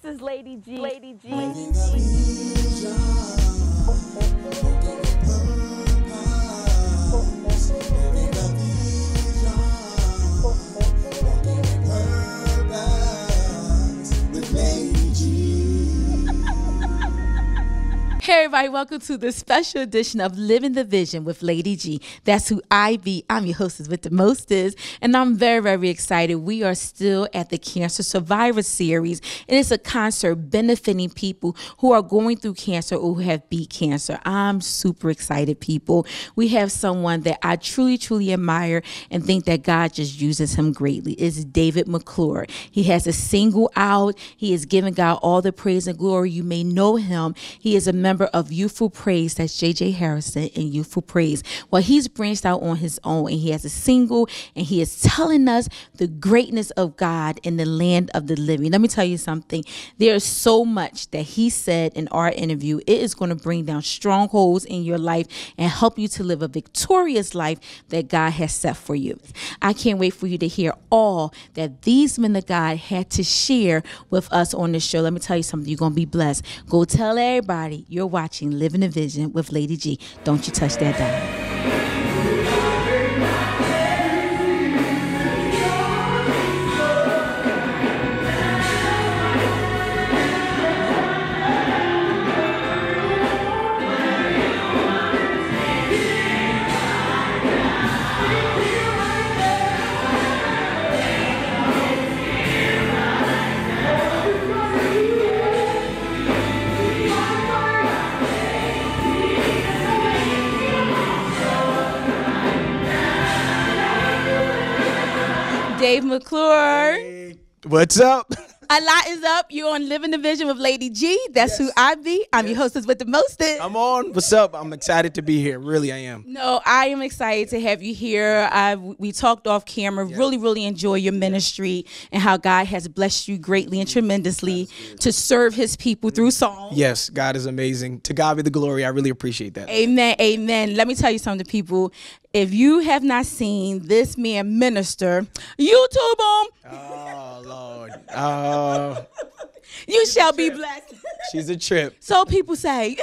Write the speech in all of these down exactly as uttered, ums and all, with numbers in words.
This is Lady G. Lady G. Living the Vision with Lady G. Hey everybody, welcome to this special edition of Living the Vision with Lady G. That's who I be. I'm your hostess with the mostest, and I'm very, very excited. We are still at the Cancer Survivor Series, and it's a concert benefiting people who are going through cancer or who have beat cancer. I'm super excited, people. We have someone that I truly, truly admire and think that God just uses him greatly. It's David McClure. He has a single out. He is giving God all the praise and glory. You may know him. He is a member of Youthful Praise. That's J J. Hairston and Youthful Praise. Well, he's branched out on his own, and he has a single, and he is telling us the greatness of God in the land of the living. Let me tell you something. There is so much that he said in our interview. It is going to bring down strongholds in your life and help you to live a victorious life that God has set for you. I can't wait for you to hear all that these men of God had to share with us on this show. Let me tell you something. You're going to be blessed. Go tell everybody you're watching Living the Vision with Lady G. Don't you touch that dial. Dave McClure. Hey, what's up? A lot is up. You're on Living the Vision with Lady G. That's yes. who I be. I'm yes. your hostess with the mostest. I'm on. What's up? I'm excited to be here. Really, I am. No, I am excited yeah. to have you here. I, we talked off camera. Yeah. Really, really enjoy your ministry yeah. and how God has blessed you greatly and tremendously to serve his people through song. Yes, God is amazing. To God be the glory. I really appreciate that. Amen. Amen. Let me tell you something to people. If you have not seen this man minister, YouTube him. Oh, Lord. Oh. You shall be blessed. She's a trip. So people say.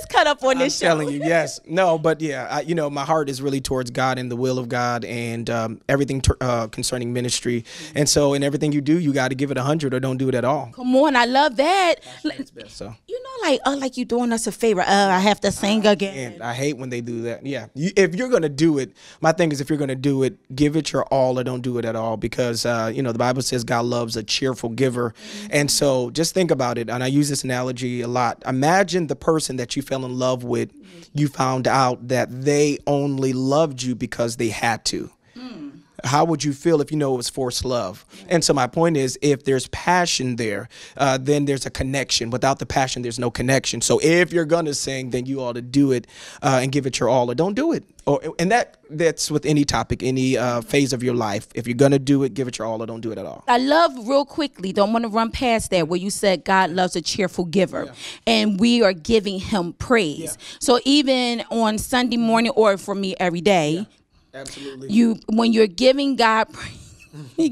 Just cut up on this show. I'm telling you, yes. No, but yeah, I, you know, my heart is really towards God and the will of God and um, everything uh, concerning ministry. Mm-hmm. And so in everything you do, you got to give it one hundred or don't do it at all. Come on, I love that. Like, it's best, so. You know, like, oh, like you doing us a favor. Uh, I have to sing uh, again. And I hate when they do that. Yeah. You, if you're going to do it, my thing is if you're going to do it, give it your all or don't do it at all because, uh, you know, the Bible says God loves a cheerful giver. Mm-hmm. And so just think about it. And I use this analogy a lot. Imagine the person that you fell in love with, you found out that they only loved you because they had to. Mm. How would you feel if you know it was forced love? Right. And so my point is, if there's passion there, uh, then there's a connection. Without the passion, there's no connection. So if you're going to sing, then you ought to do it uh, and give it your all or don't do it. Or, and that that's with any topic, any uh, phase of your life. If you're going to do it, give it your all or don't do it at all. I love real quickly, don't want to run past that, where you said God loves a cheerful giver. Yeah. And we are giving him praise. Yeah. So even on Sunday morning or for me every day, yeah. Absolutely. You when you're giving God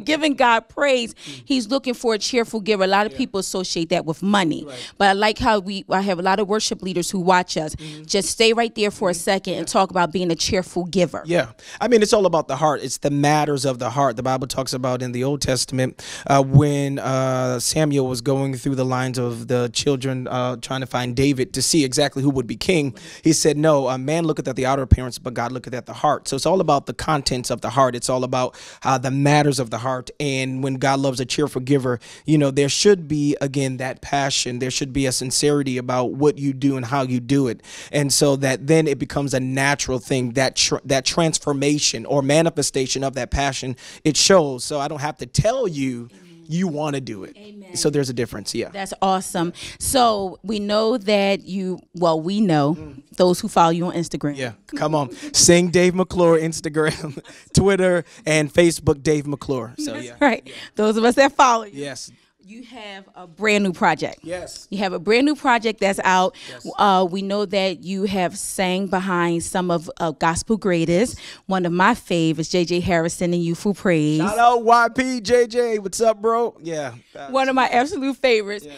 giving God praise, he's looking for a cheerful giver. A lot of yeah. people associate that with money. Right. But I like how we I have a lot of worship leaders who watch us. Mm-hmm. Just stay right there for a second yeah. and talk about being a cheerful giver. Yeah. I mean, it's all about the heart. It's the matters of the heart. The Bible talks about in the Old Testament uh, when uh, Samuel was going through the lines of the children uh, trying to find David to see exactly who would be king. He said, no, a man looketh at the outer appearance, but God looketh at the heart. So it's all about the contents of the heart. It's all about uh, the matters of the heart. And when God loves a cheerful giver, you know, there should be, again, that passion. There should be a sincerity about what you do and how you do it. And so that then it becomes a natural thing, that tr that transformation or manifestation of that passion, it shows. So I don't have to tell you, you want to do it. Amen. So there's a difference. Yeah. That's awesome. So we know that you, well, we know mm. those who follow you on Instagram. Yeah. Come on. Sing Dave McClure, Instagram, Twitter, and Facebook, Dave McClure. So, that's yeah. right. Yeah. Those of us that follow you. Yes. You have a brand new project. Yes. You have a brand new project that's out. Yes. Uh, we know that you have sang behind some of uh, gospel greatest. One of my favorites, J J. Hairston and Youthful Praise. Shout out Y P, J J. What's up, bro? Yeah. One of my absolute favorites. Yeah.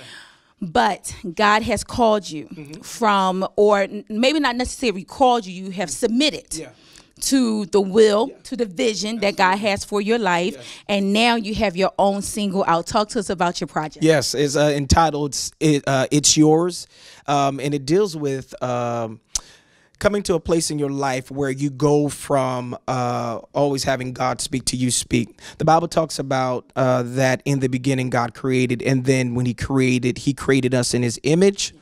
But God has called you mm-hmm. from, or maybe not necessarily called you, you have submitted. Yeah. to the will, yeah. to the vision Absolutely. That God has for your life. Yes. And now you have your own single out. Talk to us about your project. Yes, it's uh, entitled it, uh, It's Yours. Um, and it deals with um, coming to a place in your life where you go from uh, always having God speak to you speak. The Bible talks about uh, that in the beginning God created. And then when he created, he created us in his image.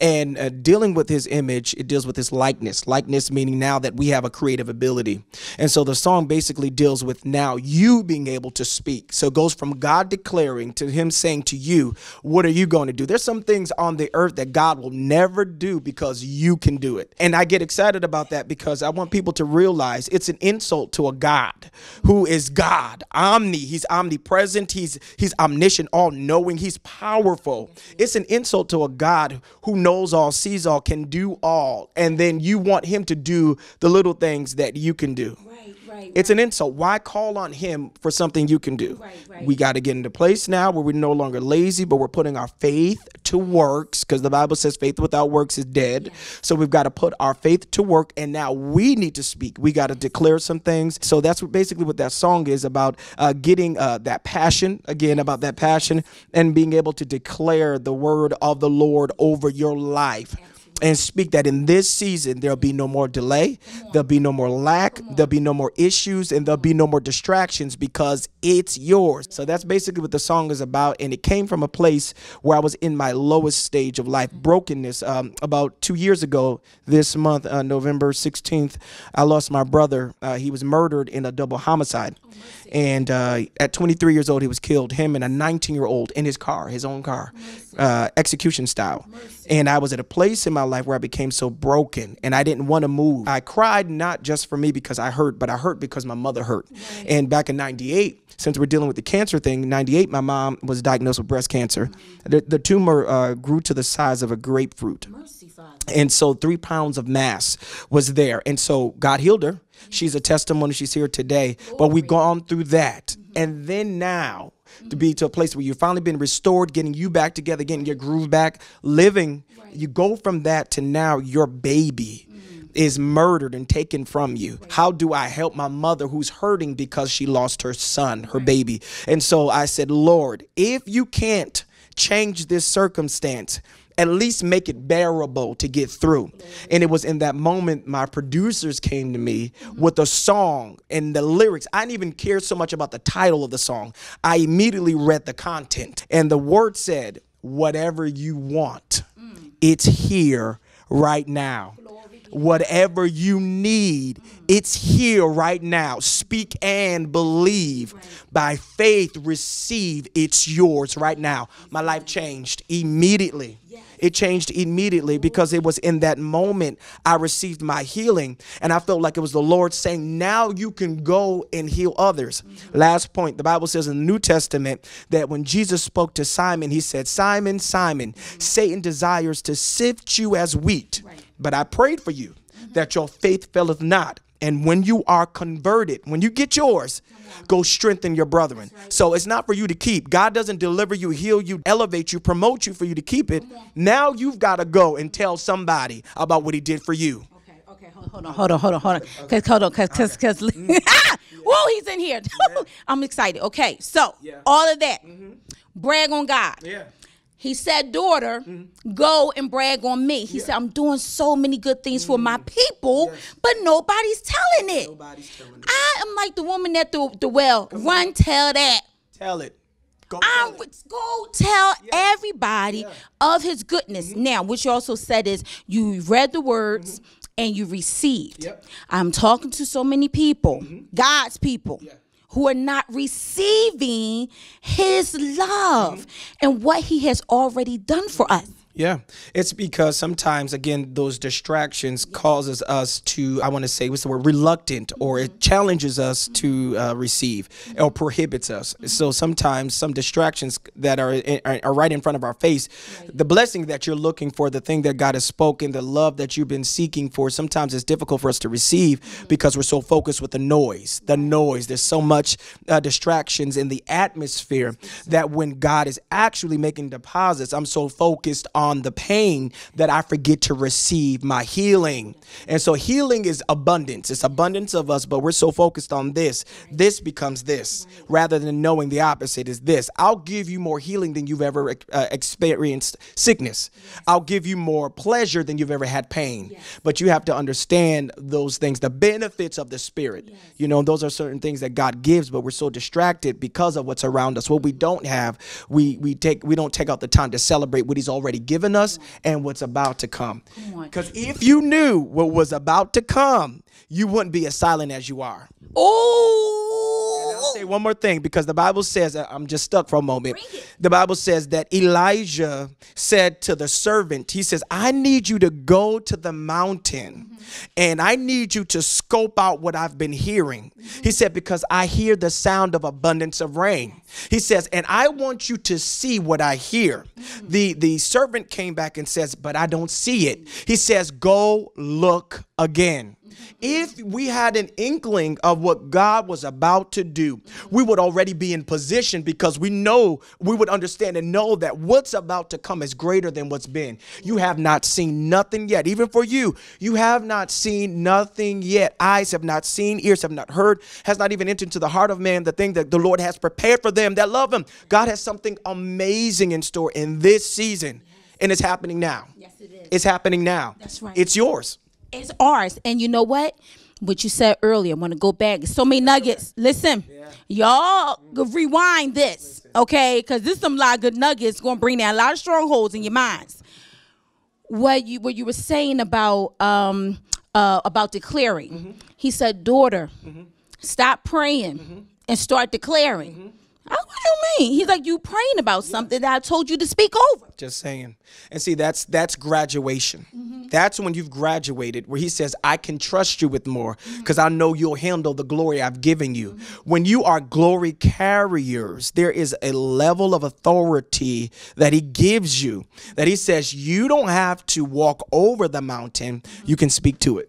And uh, dealing with his image, it deals with his likeness. Likeness meaning now that we have a creative ability. And so the song basically deals with now you being able to speak. So it goes from God declaring to him saying to you, what are you going to do? There's some things on the earth that God will never do because you can do it. And I get excited about that because I want people to realize it's an insult to a God who is God. Omni, he's omnipresent, he's, he's omniscient, all-knowing, he's powerful. It's an insult to a God who knows knows all, sees all, can do all, and then you want him to do the little things that you can do. Right, right. It's right. an insult. Why call on him for something you can do? Right, right. We got to get into place now where we're no longer lazy, but we're putting our faith to works, because the Bible says faith without works is dead. Yeah. So we've got to put our faith to work, and now we need to speak. We got to declare some things. So that's what basically what that song is about, uh, getting uh, that passion, again, about that passion, and being able to declare the word of the Lord over your life. Absolutely. And speak that in this season there'll be no more delay, there'll be no more lack, there'll be no more issues, and there'll be no more distractions because it's yours. So that's basically what the song is about, and it came from a place where I was in my lowest stage of life, brokenness. Um, about two years ago this month, uh, November sixteenth, I lost my brother. Uh, he was murdered in a double homicide, oh, and uh, at twenty-three years old he was killed, him and a nineteen year old in his car, his own car, uh, execution style. Mercy. And I was at a place in my life where I became so broken and I didn't want to move. I cried not just for me because I hurt, but I hurt because my mother hurt. Right. And back in ninety-eight, since we're dealing with the cancer thing, ninety-eight, my mom was diagnosed with breast cancer. Mm-hmm. the, the tumor uh, grew to the size of a grapefruit. Mercy, Father. And so three pounds of mass was there. And so God healed her. Mm-hmm. She's a testimony. She's here today. Glory. But we've gone through that. Mm-hmm. And then now to be to a place where you've finally been restored, getting you back together, getting your groove back, living. Right. You go from that to now your baby mm-hmm. is murdered and taken from you. Right. How do I help my mother who's hurting because she lost her son, her right. baby? And so I said, Lord, if you can't change this circumstance, at least make it bearable to get through. And it was in that moment my producers came to me mm-hmm. with a song and the lyrics. I didn't even care so much about the title of the song. I immediately read the content, and the word said, whatever you want, mm. it's here right now. Whatever you need, it's here right now. Speak and believe. Right. By faith, receive. It's yours right now. My life changed immediately. Yes. It changed immediately because it was in that moment I received my healing, and I felt like it was the Lord saying, now you can go and heal others. Mm-hmm. Last point, the Bible says in the New Testament that when Jesus spoke to Simon, he said, Simon, Simon, mm-hmm. Satan desires to sift you as wheat. Right. But I prayed for you mm-hmm. that your faith faileth not. And when you are converted, when you get yours, mm-hmm. go strengthen your brethren. Right. So it's not for you to keep. God doesn't deliver you, heal you, elevate you, promote you for you to keep it. Okay. Now you've got to go and tell somebody about what he did for you. Okay, okay, hold on, hold on, hold on, hold on. Because, hold on, because, because, whoa, he's in here. Yeah. I'm excited. Okay, so yeah. all of that, mm-hmm. brag on God. Yeah. He said, daughter, mm-hmm. go and brag on me. He yeah. said, I'm doing so many good things mm-hmm. for my people, yes. but nobody's telling it. Nobody's telling it. I am like the woman at the, the well. Come Run, on. tell that. Tell it. Go tell, I would go tell yeah. everybody yeah. of his goodness. Mm-hmm. Now, what you also said is you read the words mm-hmm. and you received. Yep. I'm talking to so many people, mm-hmm. God's people. Yeah. who are not receiving his love mm-hmm. and what he has already done for us. Yeah, it's because sometimes, again, those distractions causes us to, I want to say, what's the word, reluctant, or it challenges us to uh, receive or prohibits us. So sometimes some distractions that are, are right in front of our face, the blessing that you're looking for, the thing that God has spoken, the love that you've been seeking for, sometimes it's difficult for us to receive because we're so focused with the noise, the noise. There's so much uh, distractions in the atmosphere that when God is actually making deposits, I'm so focused on on the pain that I forget to receive my healing. And so healing is abundance. It's abundance of us, but we're so focused on this. This becomes this, rather than knowing the opposite is this. I'll give you more healing than you've ever uh, experienced sickness. I'll give you more pleasure than you've ever had pain. But you have to understand those things, the benefits of the Spirit. You know, those are certain things that God gives, but we're so distracted because of what's around us. What we don't have, we, we, take, we don't take out the time to celebrate what He's already given given us and what's about to come. Because if you knew what was about to come, you wouldn't be as silent as you are. Oh, and I'll say one more thing, because the Bible says, I'm just stuck for a moment. The Bible says that Elijah said to the servant, he says, I need you to go to the mountain mm-hmm. and I need you to scope out what I've been hearing. Mm-hmm. He said, because I hear the sound of abundance of rain. He says, and I want you to see what I hear. Mm-hmm. The, the servant came back and says, but I don't see it. He says, go look again. If we had an inkling of what God was about to do, we would already be in position, because we know, we would understand and know that what's about to come is greater than what's been. You have not seen nothing yet. Even for you, you have not seen nothing yet. Eyes have not seen, ears have not heard, has not even entered into the heart of man the thing that the Lord has prepared for them that love Him. God has something amazing in store in this season, and it's happening now. Yes, it is. It's happening now. That's right. It's yours. It's ours. And you know what? What you said earlier, I'm going to go back. So many nuggets. Listen, y'all yeah. rewind this, okay? Because this is some lot of good nuggets going to bring down a lot of strongholds in your minds. What you what you were saying about um uh about declaring. Mm-hmm. He said, daughter, mm-hmm. stop praying mm-hmm. and start declaring. Mm-hmm. I, what do you mean? He's like, you praying about something that I told you to speak over. Just saying. And see, that's that's graduation. Mm-hmm. That's when you've graduated, where He says, I can trust you with more because mm-hmm. I know you'll handle the glory I've given you. Mm-hmm. When you are glory carriers, there is a level of authority that He gives you, that He says you don't have to walk over the mountain. Mm-hmm. You can speak to it.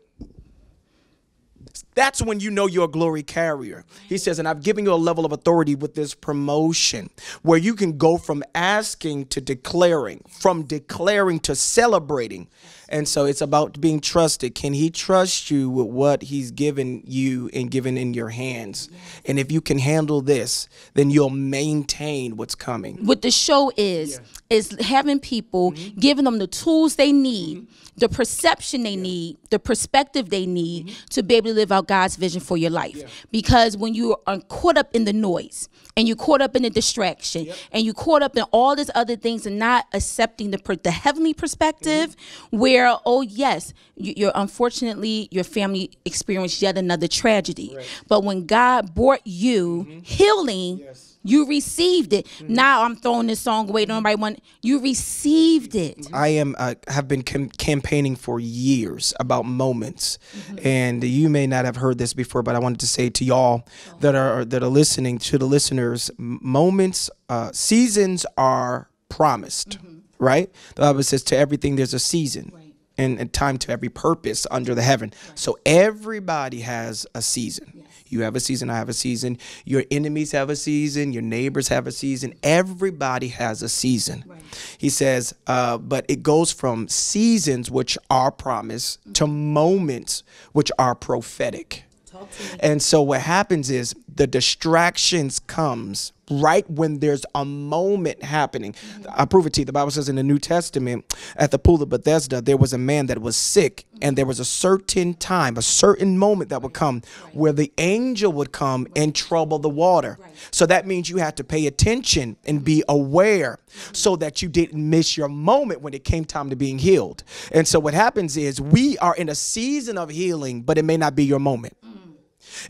That's when you know you're a glory carrier. He says, and I've given you a level of authority with this promotion where you can go from asking to declaring, from declaring to celebrating. And so it's about being trusted. Can He trust you with what He's given you and given in your hands? And if you can handle this, then you'll maintain what's coming. What the show is, yeah. is having people, mm-hmm. giving them the tools they need, mm-hmm. the perception they yeah. need, the perspective they need mm-hmm. to be able to live out God's vision for your life. Yeah. Because when you are caught up in the noise and you caught up in the distraction yep. and you caught up in all these other things and not accepting the, per the heavenly perspective mm-hmm. where, oh yes, you, you're unfortunately your family experienced yet another tragedy. Right. But when God brought you mm-hmm. healing, yes. you received it. Mm-hmm. Now I'm throwing this song away. Nobody want you received it. I am. I have been cam campaigning for years about moments, mm-hmm. and you may not have heard this before, but I wanted to say to y'all oh. that are that are listening, to the listeners, moments, uh, seasons are promised, mm-hmm. right? The Bible says to everything there's a season. Right. And, and time to every purpose under the heaven. Right. So everybody has a season. Yes. You have a season, I have a season. Your enemies have a season. Your neighbors have a season. Everybody has a season. Right. He says, uh, but it goes from seasons, which are promised, mm-hmm. to moments, which are prophetic. Talk to me. And so what happens is the distractions comes right when there's a moment happening. Mm-hmm. I'll prove it to you. The Bible says in the New Testament at the pool of Bethesda, there was a man that was sick, mm-hmm. and there was a certain time, a certain moment that would come right. where the angel would come right. and trouble the water. Right. So that means you had to pay attention and be aware mm-hmm. so that you didn't miss your moment when it came time to being healed. And so what happens is we are in a season of healing, but it may not be your moment. Mm-hmm.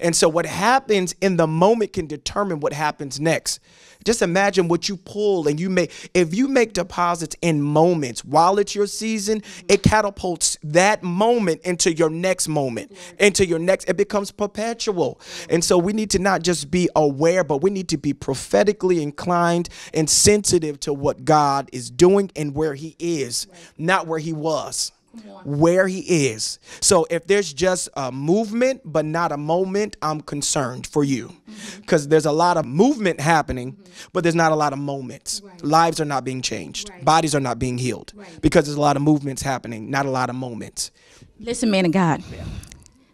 And so what happens in the moment can determine what happens next. Just imagine what you pull and you make. If you make deposits in moments while it's your season, it catapults that moment into your next moment, into your next. It becomes perpetual. And so we need to not just be aware, but we need to be prophetically inclined and sensitive to what God is doing and where he is, not where he was. Where he is. So if there's just a movement but not a moment, I'm concerned for you, because mm-hmm. there's a lot of movement happening, mm-hmm. but there's not a lot of moments. Right. Lives are not being changed. Right. Bodies are not being healed, right. because there's a lot of movements happening, not a lot of moments. Listen, man of God. Yeah.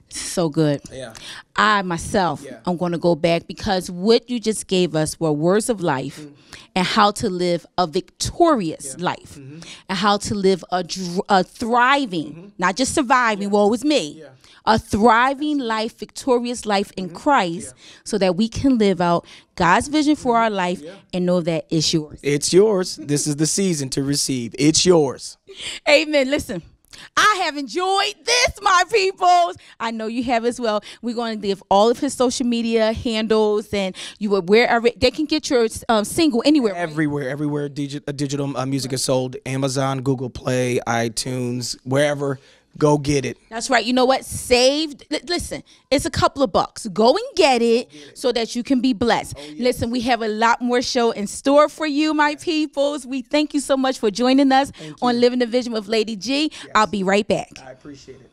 So good. Yeah. I myself, yeah. I'm going to go back, because what you just gave us were words of life mm. and how to live a victorious yeah. life mm-hmm. and how to live a, a thriving, mm-hmm. not just surviving, yeah. woe is me, yeah. a thriving life, victorious life in mm-hmm. Christ, yeah. so that we can live out God's vision for our life yeah. and know that it's yours. It's yours. This is the season to receive. It's yours. Amen. Listen. I have enjoyed this, my peoples. I know you have as well. We're going to give all of his social media handles, and you will wherever they can get your um, single anywhere. Everywhere, right? everywhere. Digi uh, digital uh, music right. is sold. Amazon, Google Play, iTunes, wherever. Go get it. That's right. You know what? Saved. L listen, it's a couple of bucks. Go and get it, get it. So that you can be blessed. Oh, yes. Listen, we have a lot more show in store for you, my yes. peoples. We thank you so much for joining us on Living the Vision with Lady G. Yes. I'll be right back. I appreciate it.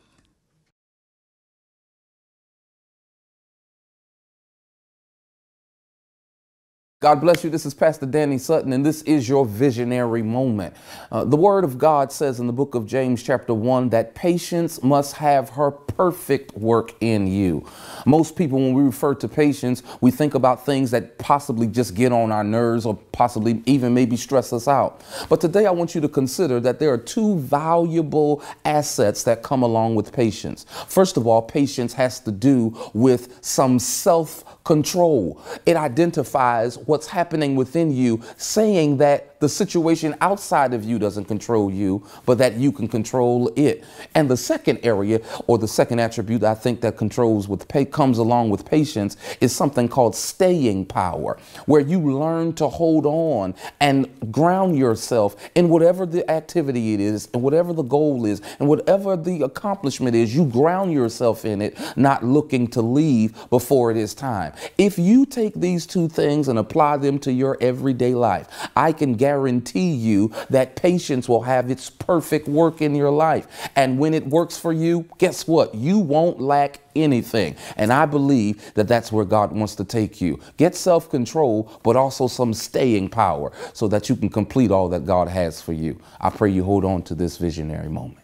God bless you. This is Pastor Danny Sutton, and this is your visionary moment. Uh, the Word of God says in the book of James chapter one that patience must have her perfect work in you. Most people, when we refer to patience, we think about things that possibly just get on our nerves or possibly even maybe stress us out. But today I want you to consider that there are two valuable assets that come along with patience. First of all, patience has to do with some self-control. It identifies what what's happening within you, saying that the situation outside of you doesn't control you, but that you can control it. And the second area, or the second attribute I think that controls with pay comes along with patience, is something called staying power, where you learn to hold on and ground yourself in whatever the activity it is, and whatever the goal is, and whatever the accomplishment is, you ground yourself in it, not looking to leave before it is time. If you take these two things and apply them to your everyday life, I can guarantee you that patience will have its perfect work in your life. And when it works for you, guess what? You won't lack anything. And I believe that that's where God wants to take you. Get self-control, but also some staying power so that you can complete all that God has for you. I pray you hold on to this visionary moment.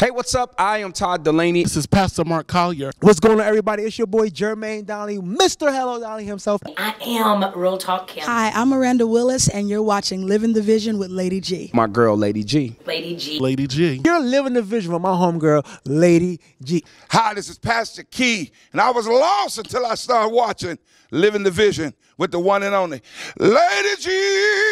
Hey, what's up? I am Todd Delaney. This is Pastor Mark Collier. What's going on, everybody? It's your boy, Jermaine Dolly, Mister Hello Dolly himself. I am Real Talk Kim. Hi, I'm Miranda Willis, and you're watching Living the Vision with Lady G. My girl, Lady G. Lady G. Lady G. You're living the vision with my homegirl, Lady G. Hi, this is Pastor Key, and I was lost until I started watching Living the Vision with the one and only Lady G.